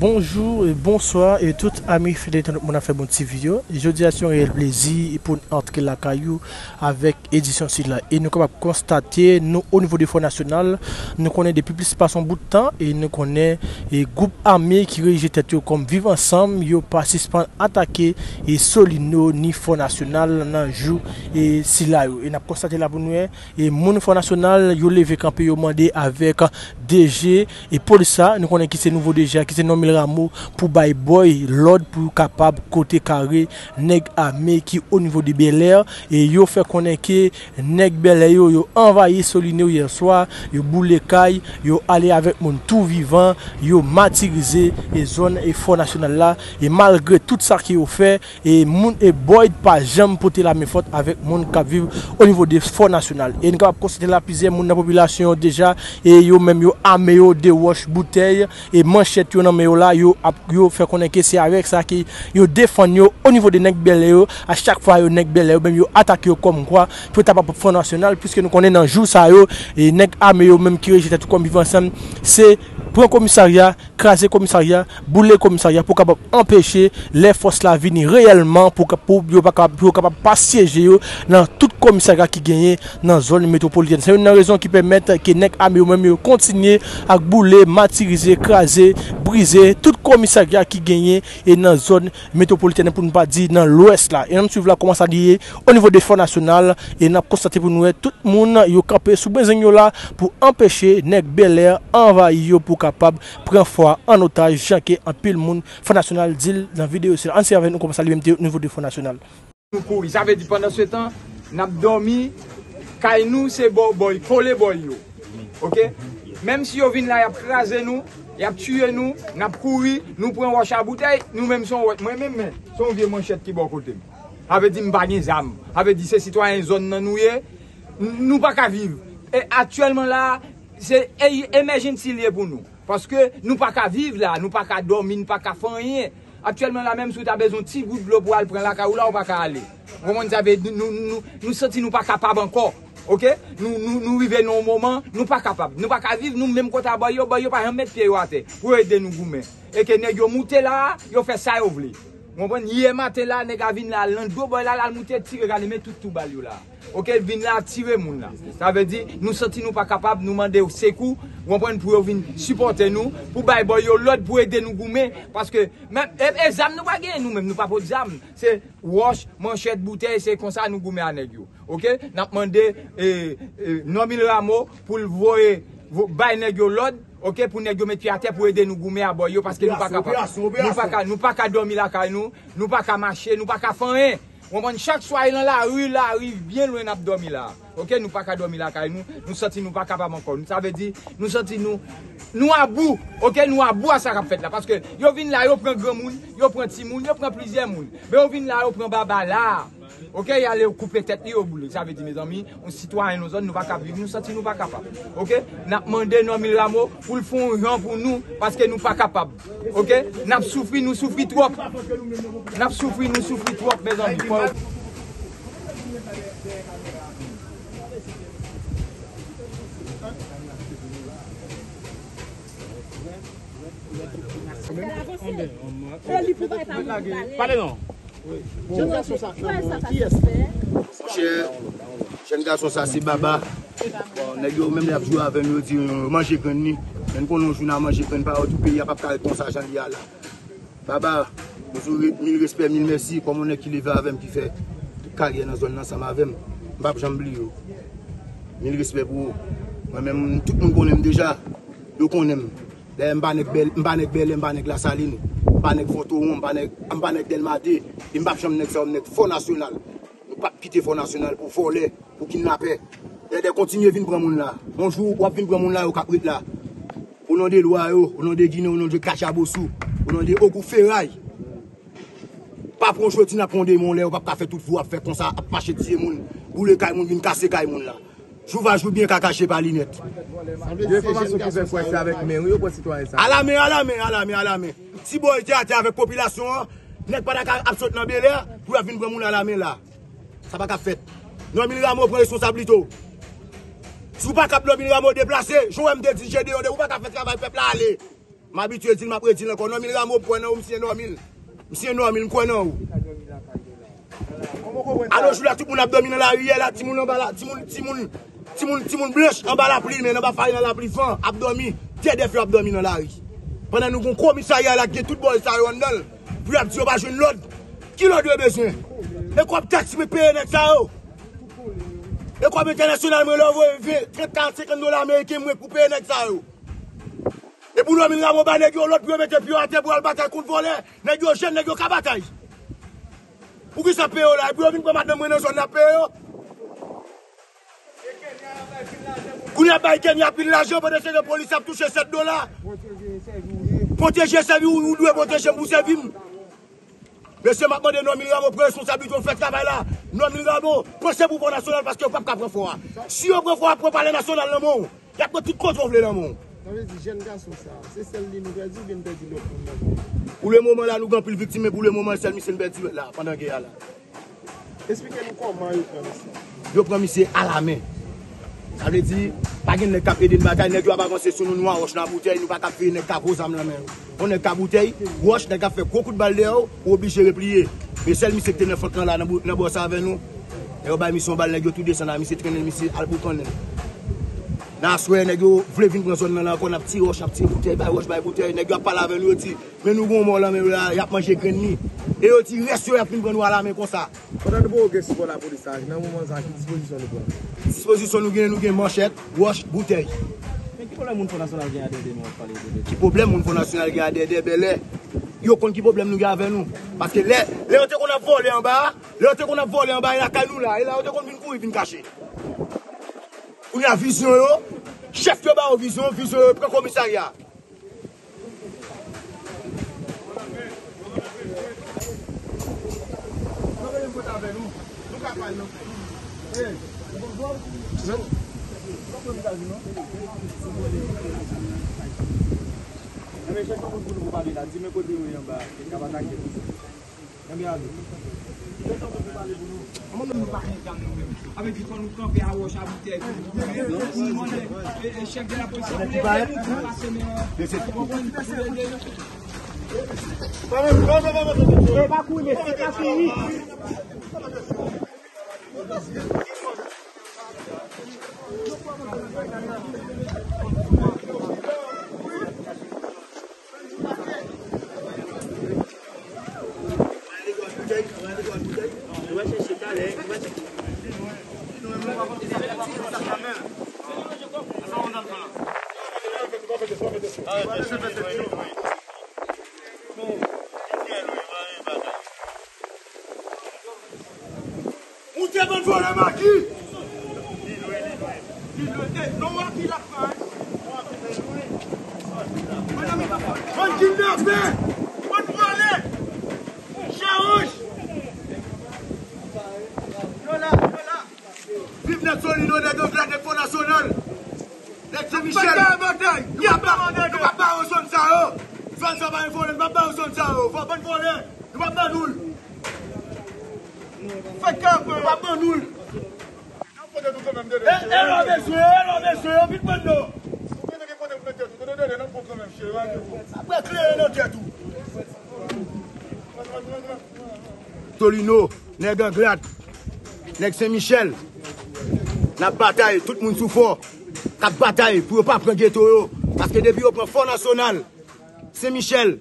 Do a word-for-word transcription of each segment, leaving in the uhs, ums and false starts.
Bonjour et bonsoir et tout amis fidèles de mon affaire mon petite vidéo. Je dis à ce un plaisir pour entrer la caillou avec édition là. Et nous comme constater nous au niveau du Fò Nasyonal, nous connaissons depuis plus pas son bout de temps et nous connaissons les groupes armés qui rejettent comme vivre ensemble, yo participants attaquer et Solino ni Fò Nasyonal nan jou et si là et n'a constaté la bonne et mon Fò Nasyonal yo levé camper yo mandé avec D G et pour ça nous connaissons qui c'est nouveau D G qui c'est nommé pour Bay Boy, l'ordre pour capable côté carré, nèg armé qui au niveau de Bel Air et yo fait connaître nèg Bel Air yo, yo envahi Solino hier soir, yo boule caille, yo aller avec mon tout vivant, yo martyrisé et zone et Fò Nasyonal là et malgré tout ça qui ont fait et moun et boy pas jamais porter la même faute avec mon qui vivre au niveau de Fò Nasyonal et nous capable constater la plusieurs moun dans population déjà et yo même yo armé yo de wash bouteille et manchette yo dans mais là yo yo fait connaître c'est avec ça qui yo défend yo au niveau de nèg Bel Air à chaque fois yo nèg Bel Air même yo attaque yo comme quoi pour ta propre Fò Nasyonal puisque nous connaissons dans jour ça yo et nèg armé yo même qui rejette tout comme vivre ensemble c'est prendre commissariat craser commissariat bouler commissariat pour capable empêcher les forces la venir réellement pour pour yo pas capable pas siéger yo dans tout commissariat qui gagne dans zone métropolitaine c'est une raison qui permet que nèg armé yo même yo continuer à bouler martyriser craser briser tout commissariat qui gagne et dans la zone métropolitaine pour ne pas dire dans l'ouest là et on suit là comment ça dit au niveau des Fò Nasyonal et on a constaté pour nous tout le monde yo camper sous Bezengola pour empêcher nèg Bel Air envahir pour capable prendre foi en otage chaque en pile monde Fò Nasyonal dit dans vidéo c'est on avec nous comme ça lui même au niveau des Fò Nasyonal ça veut dire pendant ce temps n'a dormi Kaïmoun c'est bon boy collé boy yo OK même si yo vinn là y a craser nous y a tué nous, n'a couru, nous prenons roche à bouteille, nous même son moi même son vieux manchette qui bon côté. Avait dit m'pa gen zam, avait dit ces citoyens zone nan nou yé, nous pas ka vivre. Et actuellement là, c'est emergency lié pour nous parce que nous pas ka vivre là, nous pas ka dormir, nous pas ka faire rien. Actuellement là même si tu as besoin petit goutte d'eau pour aller prendre la caoula, on pas ka aller. Comment ça veut nous nous nous senti nous pas capable encore. OK nous nous nous vivons dans un moment nous pas capable nous pas capable vivre nous même quand à bayo bayo pas mettre pied à terre pour aider nous goumen et que nèg yo monter là yo fait ça yo vle comprendre hier matin là nèg a vinn là l'ando boy là la monter tirer aller mettre tout tout bal yo là OK vinn là tirer moun là ça veut dire nous senti nous pas capable nous demander au secours comprendre pour venir supporter nous pour bay boy yo l'autre pour aider nous goumen parce que même exam nous pas gagner nous même nous pas pour exam c'est wash manchette bouteille c'est comme ça nous goumen à nèg yo. OK n'a demandé eh, eh, non mille rameaux pour le voyer bail nèg yo l'ordre OK pour nèg yo mettre à terre pour aider nous goumer à boyo parce que nous pas capable nous pas ka, nous pas ka dormir la caille nous nous pas ka marcher nous pas ka faire rien on prend chaque soir dans la rue là arrive bien loin n'a dormir là OK nous pas ka dormir la caille nous nous senti nous pas capable encore ça veut dire nous senti nous nous à bout OK nous à bout à ça qu'a fait là parce que yo vinn là yo prend grand monde yo prend petit monde yo prend plusieurs monde mais on vinn là yo prend baba là. OK, il allait couper tête au boulot. Ça veut dire mes amis, on citoyen nos zones, nous va capable, nous senti nous pas capable. OK, n'a demandé non mille rameaux pour le fond rang pour nous parce que nous pas capable. OK, n'a souffri, nous souffri trop. N'a souffri, nous souffri trop mes amis. Parlez non. Oui. Bon. Jeune garçon, ça jeune garçon, ça c'est Baba. Bon, même les joueurs avec nous dit manger grain ni. Même quand on joue à manger grain par tout pays, il n'y a pas de réponse à Jean là. Baba, nous mille respect, mille merci comme on est qui levé avec qui fait carrière dans zone ensemble avec moi. Baba j'oublie. Mille respect pour vous. Moi même tout le monde connaît déjà. Nous connaissons. Là m'banek belle, m'banek belle, m'banek la saline. Banek Fontoron, Banek Delmadé, Mbap Jamnek Zamnek, Fò Nasyonal. Nous pas quitter Fò Nasyonal pour voler, pour kidnapper. Et de continuer à venir prendre moun là. Un jour, on va venir prendre moun là au Caprit là. Au nom de l'Oyo, au nom de Guinée, au nom de Cachabosou, au nom de Oguferrail. Pas pour aujourd'hui, on prend des moun là, on pas faire tout vous, faire comme ça, à marcher tirer moun, bouler Kaïmoun, venir casser Kaïmoun là. Je vais jouer bien qu'à cacher par l'inette. Il y a des informations qui peuvent coincer avec mes oui, pour citoyens. À la main, à la main, à la main, à la main. Si vous êtes avec la population, vous n'êtes pas d'accord absolument dans Bel Air, vous avez une bonne monde à la main là. Ça va pas faire. Non, mille rameaux prend responsabilité. Si vous n'êtes pas capable de mille rameaux déplacer, je vais me dédiger de vous, vous n'êtes pas capable de faire travail, peuple là, allez. m'a habitué dit m'a prédit encore non mille ramo point non monsieur non mille monsieur non mille quoi non. Alors je là tout le monde a dormi dans la rue là tout le monde en bas là tout le monde tout le monde tout le monde tout le monde blanche en bas la pluie mais on va faire dans la pluie vent a dormi tête des feux a dormi dans la rue. Pendant nous gon commissariat là qui tout bon ça on donne puis a dit on va jouer l'autre qui l'autre a besoin. Et quoi taxe me payer avec ça oh. Et quoi international me l'envoyer trente à cinquante dollars américains me couper avec ça oh. Et pour nous, nous avons battu l'autre pour mettre pied à terre pour le battre contre voler. Nous avons jeune, nous avons qu'à battre. Pour qui ça paye là? Et pour nous, nous avons madame Renaud, on a payé. Nous avons payé Kenya pile l'argent pendant que la police a touché sept dollars. Protéger sa vie, nous devons protéger pour sa vie. Monsieur, maintenant, nous avons pris responsabilité de faire travail là. Nous avons pensé pour le national parce que nous ne pouvons pas prendre fort. Si on prend fort, on prend le national dans le monde. Il y a tout contrôle dans le monde. C'est celle qui nous a dit que nous avons dit. Pour le moment, là, nous avons plus de victimes, mais pour le moment, celle qui nous a dit là, pendant la guerre. Expliquez-nous comment vous prenez ça. Vous prenez ça à la main. Ça veut dire, pas qu'il n'y ait pas de bataille, il n'y a pas d'avancer sur nous, nous avons la bouteille, nous n'avons pas de bouteille, nous n'avons on n'a pas de bouteille, nous n'avons fait beaucoup de balles dehors, nous obligés de replier. Mais celle qui était dans la bourse avec nous, elle a mis son balle, elle a tout descendu, elle a traîné, elle a boutonné. Dans ce soir, nous voulons venir prendre zone là, on a petit roche, petit bouteille, roche, bouteille, nous parlons avec nous, mais nous bon là, mais il a mangé graine. Et on dit reste sur la prendre nous à la main comme ça. Pendant le beau geste pour la police, dans moment ça disposition nous prend. Disposition nous gagne nous gagne manchette, roche, bouteille. Mais qui problème mon Fò Nasyonal gagne derrière nous parler de. Qui problème mon Fò Nasyonal gagne derrière Bel Air. Yo compte qui problème nous gagne avec nous parce que les les on qu'on a volé en bas, les on qu'on a volé en bas, il a canou là, il a on qu'on vient courir, vient cacher. On a vision, chef de bas en vision, vision, pré-commissariat. Avec du nous camper à Roche, à Bouteille, le chef de la police, c'est vive notre Solino, notre Anglade, notre Fò Nasyonal, notre Michel. Il n'y a pas de bataille. Nous ne pas pas aux zones ça. Nous ne pas voler. Nous ne pas aux zones ça. Nous ne pas voler. Nous ne pas nous. Fait camp. Nous ne pas nous. Eh, messieurs, eh, messieurs, vite maintenant. Après, clé, notre tête. Solino, notre Anglade, notre Michel. La bataille, tout le monde souffre. La bataille pour ne pas prendre ghetto. Parce que depuis, on prend Fò Nasyonal, Saint-Michel,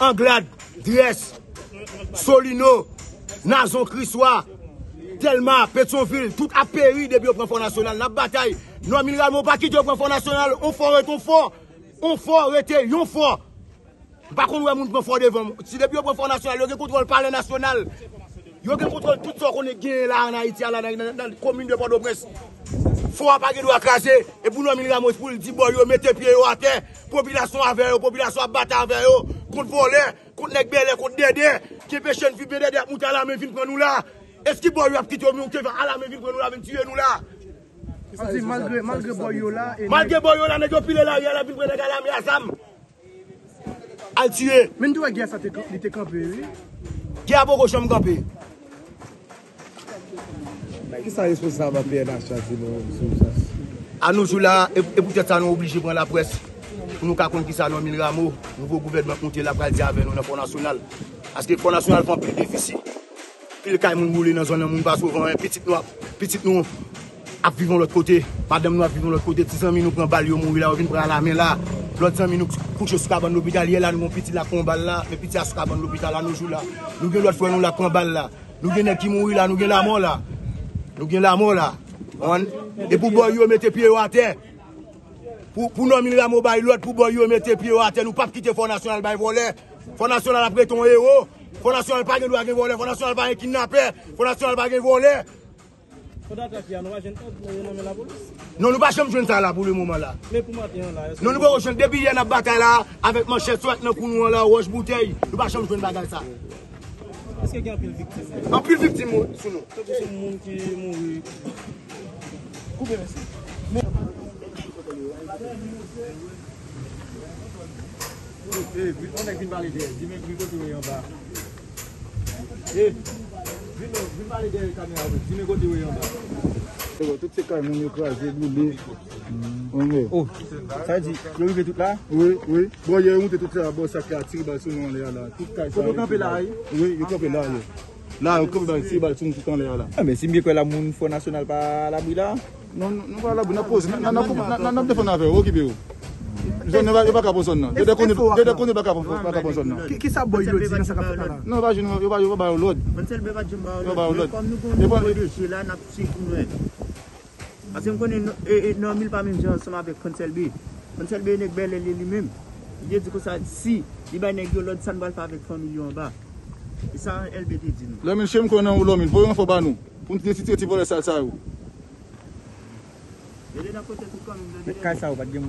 Anglade, Dresse, Solino, Nazon, Cristoire, Telma, Petroville, tout a péri depuis, on prend Fò Nasyonal. La bataille, nous avons mis pas quitté, on prend Fò Nasyonal. On fort et on fort. On fort et on fort. Par contre, on prend fort devant. Si depuis, on prend Fò Nasyonal, on contrôle par le national. Yo gen contrôle tout ce qu'on est gagné là en Haïti là dans la commune de Bordeaux-Presse. Faut pas que nous craser et pour nous Mirabeau pour dire bon yo mettez pied à terre, population avec eux, population battre avec eux, contre voler, contre nèg belé, contre dédé, qui pêche une vie dédé mouta la main vinn prendre nous là. Est-ce que bon yo a quitté nous que à la main vinn prendre nous là, vinn tuer nous là. Malgré malgré bon yo là et malgré bon yo là nèg yo pile là, là vinn prendre la main ensemble. À tuer. Même toi guerre ça t'était campé oui. Guerre beaucoup chambre campé. Qui sont responsables à payer la chasse? À nous, là, et peut-être ça nous oblige de prendre la presse. nous avons dit ça dans mille rameaux, nouveau gouvernement compté la pratique avec nous dans le Fò Nasyonal. Parce que le Fò Nasyonal fait plus de déficit. Puis le Kaïmoun moule dans la zone, nous avons un petit noir, petit noir. Nous vivons de l'autre côté, madame nous vivons de l'autre côté, dix ans mille nous prenons balio, nous venons prendre la main là. L'autre dix ans mille nous couchons sur la bande l'hôpital, là nous avons petit la prend balle là, mais petit à sur la bande l'hôpital là nous jouons là. Nous avons l'autre fois nous la prend balle là, nous avons qui mourir là, nous avons la mort là. Nous avons la mort là. Et pour boire, nous mettez pied à terre. Pour nous mille rameaux bail l'autre, pour boire, nous mettez pied à terre, nous ne pouvons pas quitter Fò Nasyonal bail voler. Fò Nasyonal après ton héros, Fò Nasyonal pas de droit de voler, Fò Nasyonal pas de kidnapper, Fò Nasyonal pas de voler. Non, nous pas jamais jouer ça là pour le moment là. Mais pour matin là. Non, nous pas jouer depuis hier la bataille là avec manchette soit dans nous là roche bouteille. Nous pas jamais jouer bataille ça. Est-ce qu'il y a plus de victimes? En plus de victimes sur nous. C'est le monde qui mourut. Coupez merci. Eh, on a qu'une balle derrière. Dis-moi que vous continuez en bas. Eh. Je ne parle pas de la caméra, je ne continue pas. Toutes ces caméras, on est croisés, boulés. Oh, ça dit, le rivet tout là? Oui, oui. Bon, il y a un tout ça, bon, ça qui a tiré sur nous en l'air là. Tout ça, il y a là. Oui, il y a là. Là, il y a tiré sur nous tout en l'air là. Ah, mais c'est mieux que la moune Fò Nasyonal par la boue là? Non, non, pas la boue, on a posé. On a posé, on a posé, on a posé. Je ne vais pas personne. Je ne connais pas personne. Qui ça boit l'autre? Non, je ne vais pas boire l'autre. Je ne vais pas boire l'autre. Comme nous connaissons là, nous avons pris nous. Parce que nous connaissons mille pas même gens ensemble avec Conselbi. Conselbi n'est belle lui-même. Il dit que ça si il va négliger l'autre, ça ne va pas avec trois millions en bas. Et ça, L B T dit nous. L'homme chez nous, l'homme, voyons faut pas nous. Pour nous décider de voler ça, ça. Mais quand ça va dire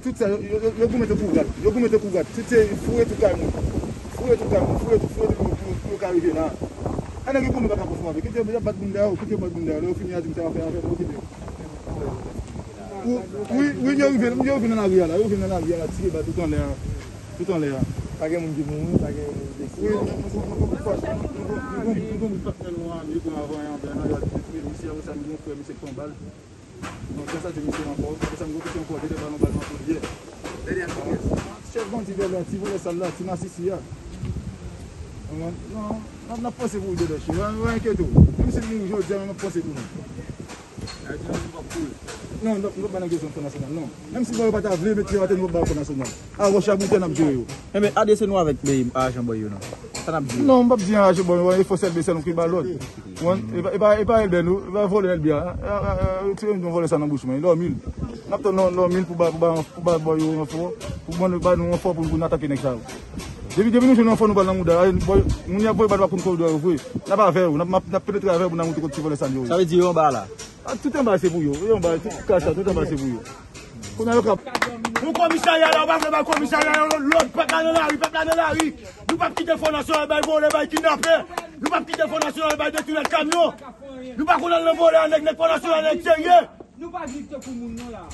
tout ça, je vous mets au couvert, je vous mets au couvert, tout est fouet tout calme, fouet tout calme, fouet tout fouet tout calme, fouet là. On a vu comment on va faire pour faire, qu'est-ce que vous pas de bunda, qu'est-ce que vous pas de bunda, là on finit à tout ça, on fait on fait tout. Oui, oui, on vient, on vient dans la rue là, on vient dans la rue là, tirer bas tout en l'air, tout en l'air. Pas que mon dieu, pas que. Nous ne sommes pas loin, nous sommes avant et en bas. Nous sommes à nous, nous sommes à nous. Donc, ça, c'est nous encore. Ça me coûte encore des ballons ballons pour hier. Chef bandit, tu voulais ça là, tu m'as ici. Non, on n'a pas ce bout de la chine. On va inquiéter. Même si nous aujourd'hui, on n'a pas ce bout. Non, non, non, pas la question nationale, non. Même si vous n'avez pas ta vraie, mais tu vas te mettre au Fò Nasyonal. Ah, vous avez un peu. Mais adressez-nous avec les agents boyaux. Non, je ne dis pas que il faut servir ça, nous prenons l'autre. Et pas elle, nous, il va voler elle bien. Tu veux nous voler ça dans la bouche, mais il a mille. Nous avons mille pour nous faire un fort pour nous attaquer. Depuis que nous sommes enfants, nous avons un fort pour nous attaquer. Nous avons un fort pour nous attaquer. Nous avons un fort pour nous attaquer. Nous avons un fort pour nous attaquer. Ça veut dire qu'on est là. Tout est bas, c'est pour vous. Tout est bas, c'est pour vous. Nous commissariat là, on va faire commissariat l'autre, pas dans la rue, pas dans la rue. Nous pas quitter Fò Nasyonal, bail voler, bail kidnapper. Nous pas quitter Fò Nasyonal, bail détruire le camion. Nous pas qu'on le voler avec les Fò Nasyonal extérieur. Nous pas vivre pour nous là.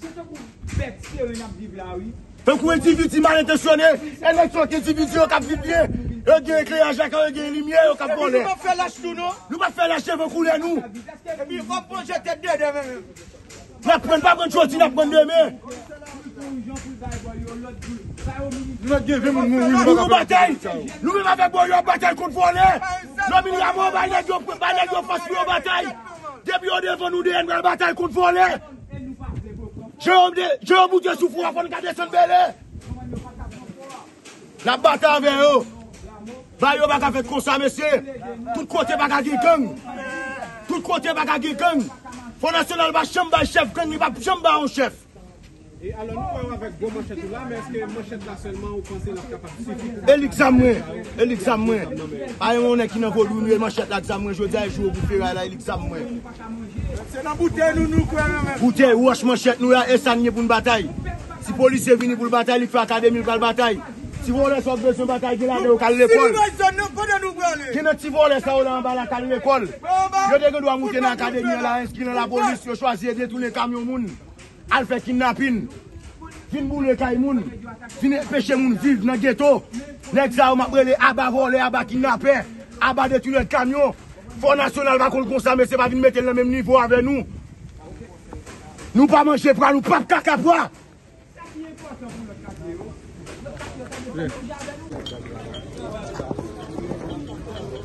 C'est pour bête sérieux n'a vivre là oui. Donc individu mal intentionné, élection individu qui vit bien. Yo gen éclairage, yo gen lumière, yo cap voler. Nous pas faire lâche tout non. Nous pas faire lâcher vont couler nous. Puis on prend jeter deux même. N'a prend pas prendre chose, n'a prend demain. L'autre Dieu veut nous bataille. Nous même avec boyo bataille contre voler. L'homme il a mort, il a dit on peut pas négocier face pour bataille. Depuis on devant nous des une bataille contre voler. Jérôme Jérôme Dieu souffre avant de garder son belle. La bataille avec eux. Va yo pas faire comme ça monsieur. Tout côté pas gagner gang. Tout côté pas gagner gang. Fò Nasyonal va chambre chef, quand il va chambre en chef. Et alors nous voyons avec gros manchette là, mais est-ce que manchette là seulement vous pensez la capacité? Et l'examen, et l'examen. Pas on est qui n'a pas donné manchette là examen, je dis jour Oguferrail là l'examen. C'est dans bouteille nous nous quoi même. Bouteille roche manchette nous là et ça pour une bataille. Si police est venu pour la bataille, il fait académie pour la bataille. Si vous voulez sortir de ce bataille qui est là, vous allez à l'école. Qui n'a-t-il volé ça en bas là, à l'école? Je dis que nous avons monté dans l'académie, inscrit dans la police, je choisis de tous les camions, elle fait kidnapping, qui ne boule pas les gens, qui ne pêche les gens vivre dans le ghetto. Les gens m'ont appris les abats volés, abats kidnappés, abats de tous les camions. Fò Nasyonal va contre ça, mais c'est pas venir mettre le même niveau avec nous. Nous pas manger pour nous, pas de caca pour.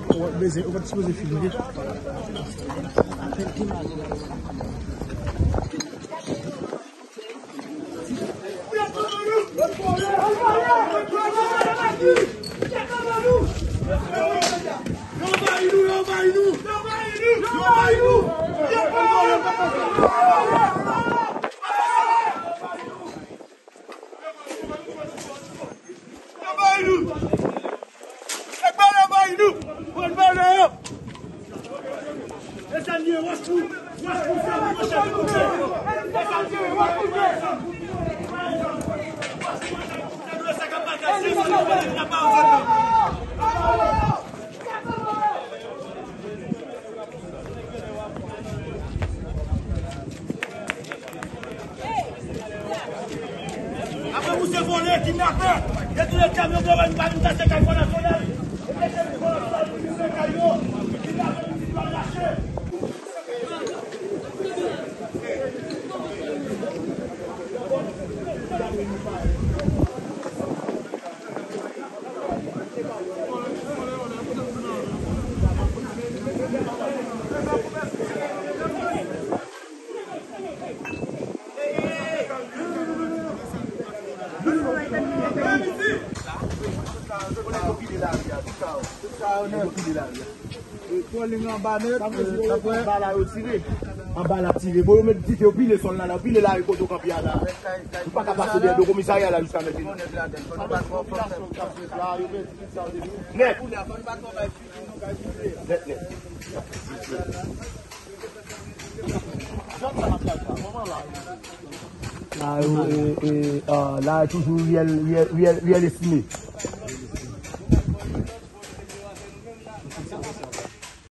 On va baiser, on va disposer filmer. En bas la tirée, vous me dites que vous pile son là, vous pile là, vous pouvez là. Vous pas passer de commissariat là jusqu'à maintenant. Net, net, net. Là, là, toujours, il y a l'estimé.